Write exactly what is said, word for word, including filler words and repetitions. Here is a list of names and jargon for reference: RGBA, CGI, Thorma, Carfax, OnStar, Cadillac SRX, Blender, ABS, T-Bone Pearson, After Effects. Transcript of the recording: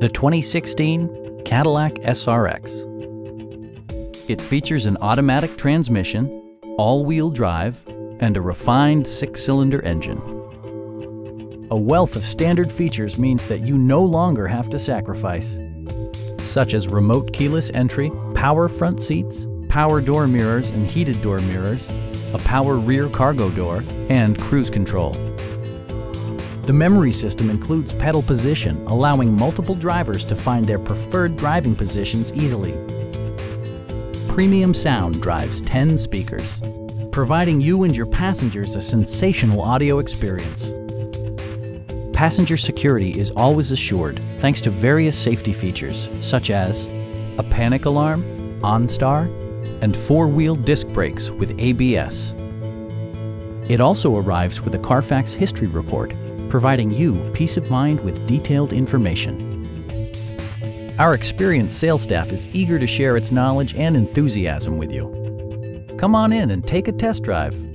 The twenty sixteen Cadillac S R X. It features an automatic transmission, all-wheel drive, and a refined six-cylinder engine. A wealth of standard features means that you no longer have to sacrifice, such as remote keyless entry, power front seats, power door mirrors and heated door mirrors, a power rear cargo door, and cruise control. The memory system includes pedal position, allowing multiple drivers to find their preferred driving positions easily. Premium sound drives ten speakers, providing you and your passengers a sensational audio experience. Passenger security is always assured thanks to various safety features such as a panic alarm, OnStar, and four-wheel disc brakes with A B S. It also arrives with a Carfax history report, providing you peace of mind with detailed information. Our experienced sales staff is eager to share its knowledge and enthusiasm with you. Come on in and take a test drive.